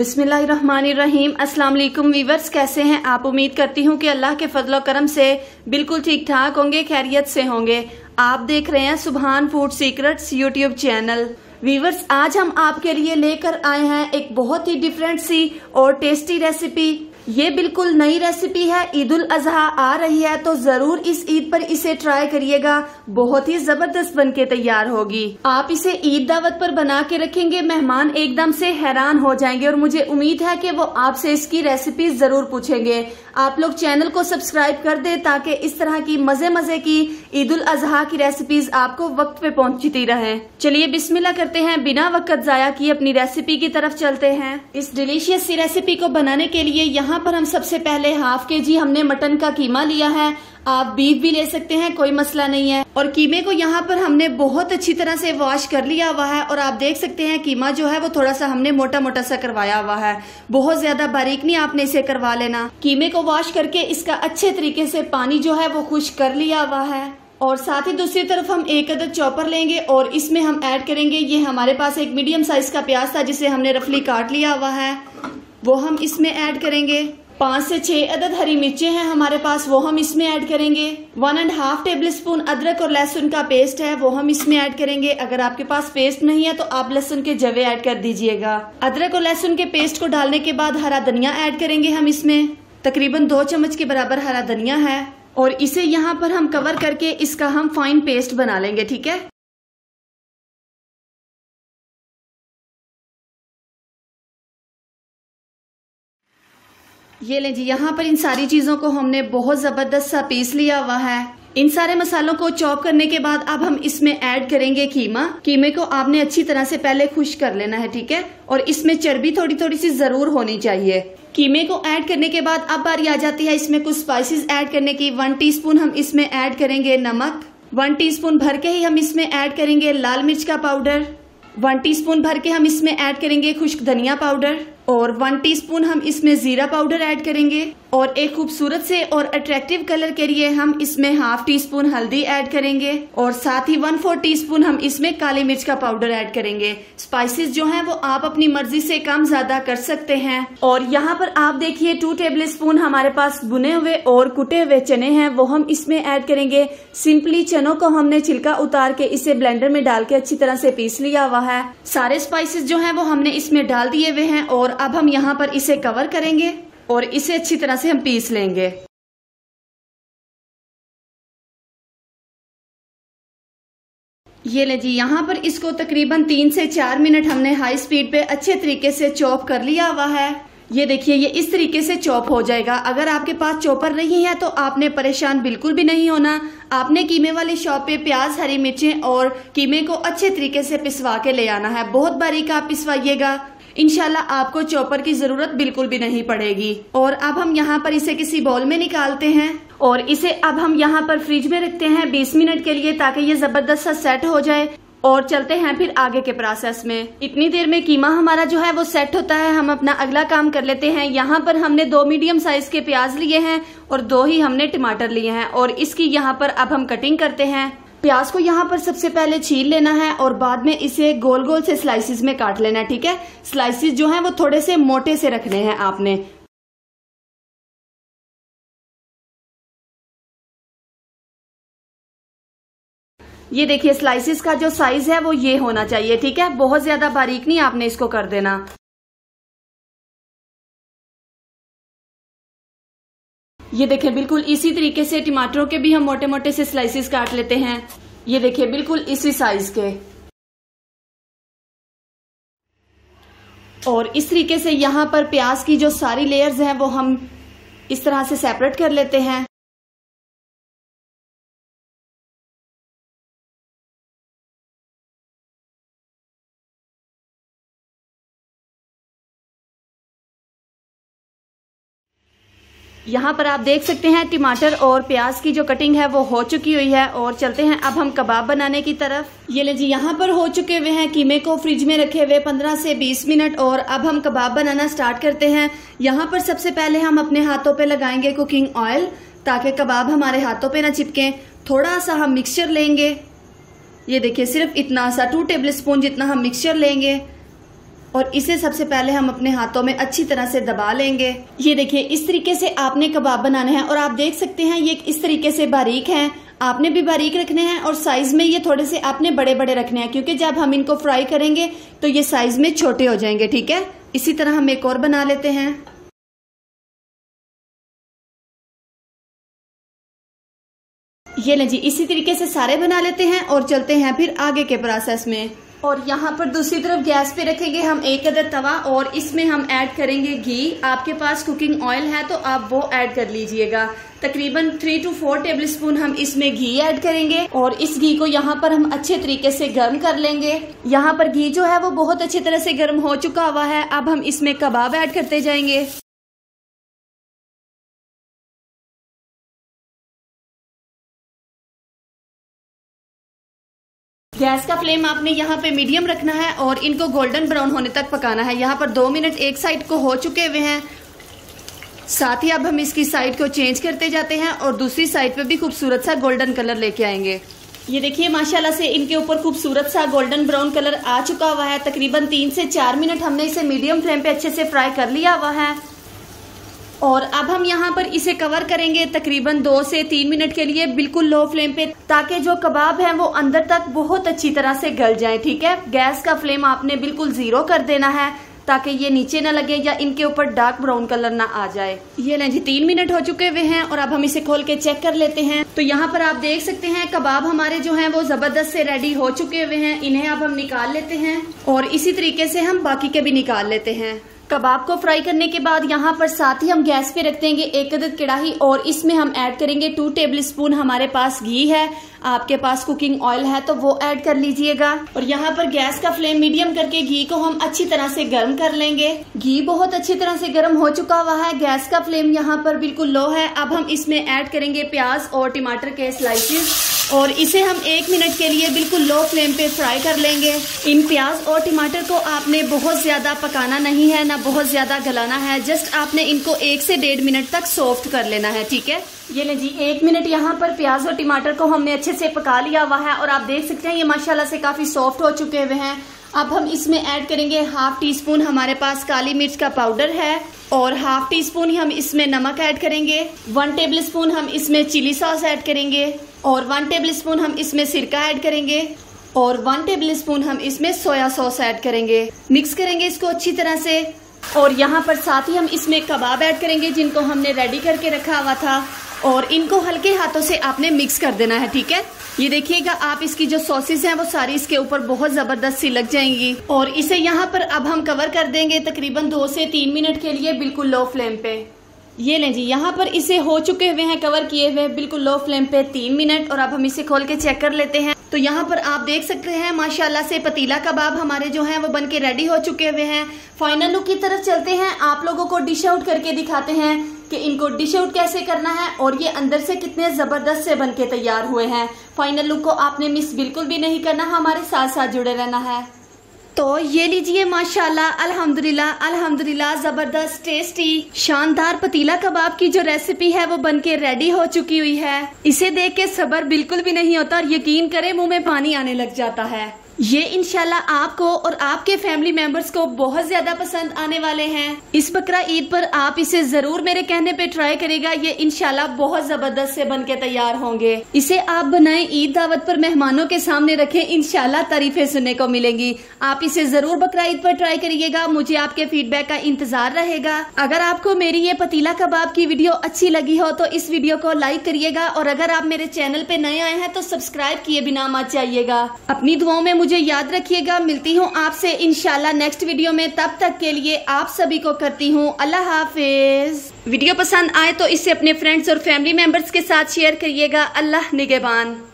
बिस्मिल्लाहिर्रहमानिर्रहीम। अस्सलाम वालेकुम वीवर्स, कैसे हैं आप? उम्मीद करती हूँ कि अल्लाह के फजल और करम से बिल्कुल ठीक ठाक होंगे, खैरियत से होंगे। आप देख रहे हैं Subhan food secrets YouTube channel. Viewers, आज हम आपके लिए लेकर आए हैं एक बहुत ही डिफरेंट सी और टेस्टी रेसिपी। ये बिल्कुल नई रेसिपी है, ईद उल अजहा आ रही है तो जरूर इस ईद पर इसे ट्राई करिएगा, बहुत ही जबरदस्त बनके तैयार होगी। आप इसे ईद दावत पर बना के रखेंगे, मेहमान एकदम से हैरान हो जाएंगे और मुझे उम्मीद है कि वो आपसे इसकी रेसिपी जरूर पूछेंगे। आप लोग चैनल को सब्सक्राइब कर दें ताकि इस तरह की मजे मजे की ईद उल अजहा की रेसिपीज आपको वक्त पे पहुँचती रहे। चलिए बिस्मिल्लाह करते हैं, बिना वक्त जाया किए अपनी रेसिपी की तरफ चलते हैं। इस डिलीशियस सी रेसिपी को बनाने के लिए यहाँ पर हम सबसे पहले 1/2 केजी हमने मटन का कीमा लिया है। आप बीफ भी ले सकते हैं, कोई मसला नहीं है। और कीमे को यहाँ पर हमने बहुत अच्छी तरह से वॉश कर लिया हुआ है और आप देख सकते हैं कीमा जो है वो थोड़ा सा हमने मोटा मोटा सा करवाया हुआ है, बहुत ज्यादा बारीक नहीं आपने इसे करवा लेना। कीमे को वॉश करके इसका अच्छे तरीके से पानी जो है वो खुश कर लिया हुआ है। और साथ ही दूसरी तरफ हम एक अदद चॉपर लेंगे और इसमें हम ऐड करेंगे, ये हमारे पास एक मीडियम साइज का प्याज था जिसे हमने रफली काट लिया हुआ है, वो हम इसमें ऐड करेंगे। 5 से 6 अदद हरी मिर्चें हैं हमारे पास, वो हम इसमें ऐड करेंगे। 1.5 टेबलस्पून अदरक और लहसुन का पेस्ट है, वो हम इसमें ऐड करेंगे। अगर आपके पास पेस्ट नहीं है तो आप लहसुन के जवे ऐड कर दीजिएगा। अदरक और लहसुन के पेस्ट को डालने के बाद हरा धनिया ऐड करेंगे हम इसमें, तकरीबन 2 चम्मच के बराबर हरा धनिया है। और इसे यहाँ पर हम कवर करके इसका हम फाइन पेस्ट बना लेंगे, ठीक है। ये लें जी, यहाँ पर इन सारी चीज़ों को हमने बहुत ज़बरदस्त सा पीस लिया हुआ है। इन सारे मसालों को चॉप करने के बाद अब हम इसमें ऐड करेंगे कीमा। कीमे को आपने अच्छी तरह से पहले खुश कर लेना है, ठीक है। और इसमें चर्बी थोड़ी थोड़ी सी ज़रूर होनी चाहिए। कीमे को ऐड करने के बाद अब बारी आ जाती है इसमें कुछ स्पाइसेस ऐड करने की। 1 टीस्पून हम इसमें ऐड करेंगे नमक, 1 टीस्पून भर के ही हम इसमें ऐड करेंगे लाल मिर्च का पाउडर, 1 टीस्पून भर के हम इसमें ऐड करेंगे खुश्क धनिया पाउडर, और 1 टीस्पून हम इसमें जीरा पाउडर ऐड करेंगे। और एक खूबसूरत से और अट्रैक्टिव कलर के लिए हम इसमें 1/2 टीस्पून हल्दी ऐड करेंगे और साथ ही 1/4 टीस्पून हम इसमें काली मिर्च का पाउडर ऐड करेंगे। स्पाइसेस जो हैं वो आप अपनी मर्जी से कम ज्यादा कर सकते हैं। और यहाँ पर आप देखिए 2 टेबलस्पून हमारे पास भुने हुए और कुटे हुए चने हैं, वो हम इसमें ऐड करेंगे। सिंपली चनों को हमने छिलका उतार के इसे ब्लेंडर में डाल के अच्छी तरह से पीस लिया हुआ है। सारे स्पाइसेस जो हैं वो हमने इसमें डाल दिए हुए हैं और अब हम यहाँ पर इसे कवर करेंगे और इसे अच्छी तरह से हम पीस लेंगे। ये ले जी, यहाँ पर इसको तकरीबन 3 से 4 मिनट हमने हाई स्पीड पे अच्छे तरीके से चॉप कर लिया हुआ है। ये देखिए, ये इस तरीके से चॉप हो जाएगा। अगर आपके पास चॉपर नहीं है तो आपने परेशान बिल्कुल भी नहीं होना। आपने कीमे वाली शॉप पे प्याज, हरी मिर्चें और कीमे को अच्छे तरीके से पिसवा के ले आना है। बहुत बारीक आप पिसवाइएगा, इंशाल्लाह आपको चॉपर की जरूरत बिल्कुल भी नहीं पड़ेगी। और अब हम यहाँ पर इसे किसी बाउल में निकालते हैं और इसे अब हम यहाँ पर फ्रिज में रखते हैं 20 मिनट के लिए ताकि ये जबरदस्त सा सेट हो जाए। और चलते हैं फिर आगे के प्रोसेस में। इतनी देर में कीमा हमारा जो है वो सेट होता है, हम अपना अगला काम कर लेते हैं। यहाँ पर हमने 2 मीडियम साइज के प्याज लिए हैं और 2 ही हमने टमाटर लिए हैं और इसकी यहाँ पर अब हम कटिंग करते हैं। प्याज को यहाँ पर सबसे पहले छील लेना है और बाद में इसे गोल गोल से स्लाइसिस में काट लेना है, ठीक है। स्लाइसिस जो हैं वो थोड़े से मोटे से रखने हैं आपने। ये देखिए, स्लाइसिस का जो साइज है वो ये होना चाहिए, ठीक है। बहुत ज्यादा बारीक नहीं आपने इसको कर देना। ये देखिए, बिल्कुल इसी तरीके से टमाटरों के भी हम मोटे मोटे से स्लाइसेस काट लेते हैं। ये देखिए, बिल्कुल इसी साइज के। और इस तरीके से यहाँ पर प्याज की जो सारी लेयर्स हैं वो हम इस तरह से सेपरेट कर लेते हैं। यहाँ पर आप देख सकते हैं टमाटर और प्याज की जो कटिंग है वो हो चुकी हुई है। और चलते हैं अब हम कबाब बनाने की तरफ। ये ले जी, यहाँ पर हो चुके हुए हैं कीमे को फ्रिज में रखे हुए 15 से 20 मिनट और अब हम कबाब बनाना स्टार्ट करते हैं। यहाँ पर सबसे पहले हम अपने हाथों पे लगाएंगे कुकिंग ऑयल ताकि कबाब हमारे हाथों पे ना चिपके। थोड़ा सा हम मिक्सचर लेंगे, ये देखिए सिर्फ इतना सा 2 टेबलस्पून जितना हम मिक्सचर लेंगे और इसे सबसे पहले हम अपने हाथों में अच्छी तरह से दबा लेंगे। ये देखिए, इस तरीके से आपने कबाब बनाने हैं और आप देख सकते हैं ये इस तरीके से बारीक हैं, आपने भी बारीक रखने हैं और साइज में ये थोड़े से आपने बड़े बड़े रखने हैं, क्योंकि जब हम इनको फ्राई करेंगे तो ये साइज में छोटे हो जाएंगे। ठीक है, इसी तरह हम एक और बना लेते हैं। ये लें जी, इसी तरीके से सारे बना लेते हैं और चलते हैं फिर आगे के प्रोसेस में। और यहाँ पर दूसरी तरफ गैस पे रखेंगे हम एक अदर तवा और इसमें हम ऐड करेंगे घी। आपके पास कुकिंग ऑयल है तो आप वो ऐड कर लीजिएगा। तकरीबन 3 से 4 टेबलस्पून हम इसमें घी ऐड करेंगे और इस घी को यहाँ पर हम अच्छे तरीके से गर्म कर लेंगे। यहाँ पर घी जो है वो बहुत अच्छी तरह से गर्म हो चुका हुआ है। अब हम इसमें कबाब ऐड करते जाएंगे। गैस का फ्लेम आपने यहाँ पे मीडियम रखना है और इनको गोल्डन ब्राउन होने तक पकाना है। यहाँ पर 2 मिनट एक साइड को हो चुके हुए हैं। साथ ही अब हम इसकी साइड को चेंज करते जाते हैं और दूसरी साइड पे भी खूबसूरत सा गोल्डन कलर लेके आएंगे। ये देखिए, माशाल्लाह से इनके ऊपर खूबसूरत सा गोल्डन ब्राउन कलर आ चुका हुआ है। तकरीबन 3 से 4 मिनट हमने इसे मीडियम फ्लेम पे अच्छे से फ्राई कर लिया हुआ है और अब हम यहाँ पर इसे कवर करेंगे तकरीबन 2 से 3 मिनट के लिए, बिल्कुल लो फ्लेम पे, ताकि जो कबाब हैं वो अंदर तक बहुत अच्छी तरह से गल जाएं। ठीक है, गैस का फ्लेम आपने बिल्कुल 0 कर देना है ताकि ये नीचे ना लगे या इनके ऊपर डार्क ब्राउन कलर ना आ जाए। ये लें जी, 3 मिनट हो चुके हुए हैं और अब हम इसे खोल के चेक कर लेते हैं। तो यहाँ पर आप देख सकते हैं कबाब हमारे जो हैं वो जबरदस्त से रेडी हो चुके हुए हैं। इन्हें अब हम निकाल लेते हैं और इसी तरीके से हम बाकी के भी निकाल लेते हैं। कबाब को फ्राई करने के बाद यहाँ पर साथ ही हम गैस पे रख देंगे एक अदद कड़ाही और इसमें हम ऐड करेंगे 2 टेबलस्पून हमारे पास घी है। आपके पास कुकिंग ऑयल है तो वो ऐड कर लीजिएगा। और यहाँ पर गैस का फ्लेम मीडियम करके घी को हम अच्छी तरह से गर्म कर लेंगे। घी बहुत अच्छी तरह से गर्म हो चुका हुआ है। गैस का फ्लेम यहाँ पर बिल्कुल लो है। अब हम इसमें ऐड करेंगे प्याज और टमाटर के स्लाइसेस और इसे हम 1 मिनट के लिए बिल्कुल लो फ्लेम पे फ्राई कर लेंगे। इन प्याज और टमाटर को आपने बहुत ज्यादा पकाना नहीं है, ना बहुत ज्यादा गलाना है, जस्ट आपने इनको 1 से 1.5 मिनट तक सॉफ्ट कर लेना है। ठीक है, ये ले जी, 1 मिनट यहाँ पर प्याज और टमाटर को हमने अच्छे से पका लिया हुआ है और आप देख सकते हैं ये माशाल्लाह से काफी सॉफ्ट हो चुके हुए हैं। अब हम इसमें ऐड करेंगे 1/2 टीस्पून हमारे पास काली मिर्च का पाउडर है और 1/2 टीस्पून हम इसमें नमक ऐड करेंगे। 1 टेबलस्पून हम इसमें चिली सॉस ऐड करेंगे और 1 टेबलस्पून हम इसमें सिरका ऐड करेंगे और 1 टेबलस्पून हम इसमें सोया सॉस ऐड करेंगे। मिक्स करेंगे इसको अच्छी तरह से और यहाँ पर साथ ही हम इसमें कबाब ऐड करेंगे जिनको हमने रेडी करके रखा हुआ था और इनको हल्के हाथों से आपने मिक्स कर देना है। ठीक है, ये देखिएगा आप इसकी जो सॉसेस हैं वो सारी इसके ऊपर बहुत जबरदस्त सी लग जाएंगी और इसे यहाँ पर अब हम कवर कर देंगे तकरीबन 2 से 3 मिनट के लिए, बिल्कुल लो फ्लेम पे। ये लें जी, यहाँ पर इसे हो चुके हुए हैं कवर किए हुए बिल्कुल लो फ्लेम पे 3 मिनट और अब हम इसे खोल के चेक कर लेते हैं। तो यहाँ पर आप देख सकते हैं माशाल्लाह से पतीला कबाब हमारे जो हैं वो बनके रेडी हो चुके हुए हैं। फाइनल लुक की तरफ चलते हैं, आप लोगों को डिश आउट करके दिखाते हैं कि इनको डिश आउट कैसे करना है और ये अंदर से कितने जबरदस्त से बनके तैयार हुए हैं। फाइनल लुक को आपने मिस बिल्कुल भी नहीं करना, हमारे साथ साथ जुड़े रहना है। तो ये लीजिए माशाल्लाह, अल्हम्दुलिल्लाह अल्हम्दुलिल्लाह, जबरदस्त टेस्टी शानदार पतीला कबाब की जो रेसिपी है वो बनके रेडी हो चुकी हुई है। इसे देख के सब्र बिल्कुल भी नहीं होता और यकीन करें मुंह में पानी आने लग जाता है। ये इंशाल्लाह आपको और आपके फैमिली मेंबर्स को बहुत ज्यादा पसंद आने वाले हैं। इस बकरा ईद पर आप इसे जरूर मेरे कहने पे ट्राई करेगा, ये इंशाल्लाह बहुत जबरदस्त से बनके तैयार होंगे। इसे आप बनाएं, ईद दावत पर मेहमानों के सामने रखें, इंशाल्लाह तारीफें सुनने को मिलेंगी। आप इसे जरूर बकरा ईद पर ट्राई करिएगा, मुझे आपके फीडबैक का इंतजार रहेगा। अगर आपको मेरी ये पतीला कबाब की वीडियो अच्छी लगी हो तो इस वीडियो को लाइक करिएगा और अगर आप मेरे चैनल पे नए आए हैं तो सब्सक्राइब किए बिना मत जाइएगा। अपनी दुआओं में मुझे याद रखिएगा। मिलती हूँ आपसे इंशाल्लाह नेक्स्ट वीडियो में, तब तक के लिए आप सभी को करती हूँ अल्लाह हाफिज। वीडियो पसंद आए तो इसे अपने फ्रेंड्स और फैमिली मेंबर्स के साथ शेयर करिएगा। अल्लाह निगेबान।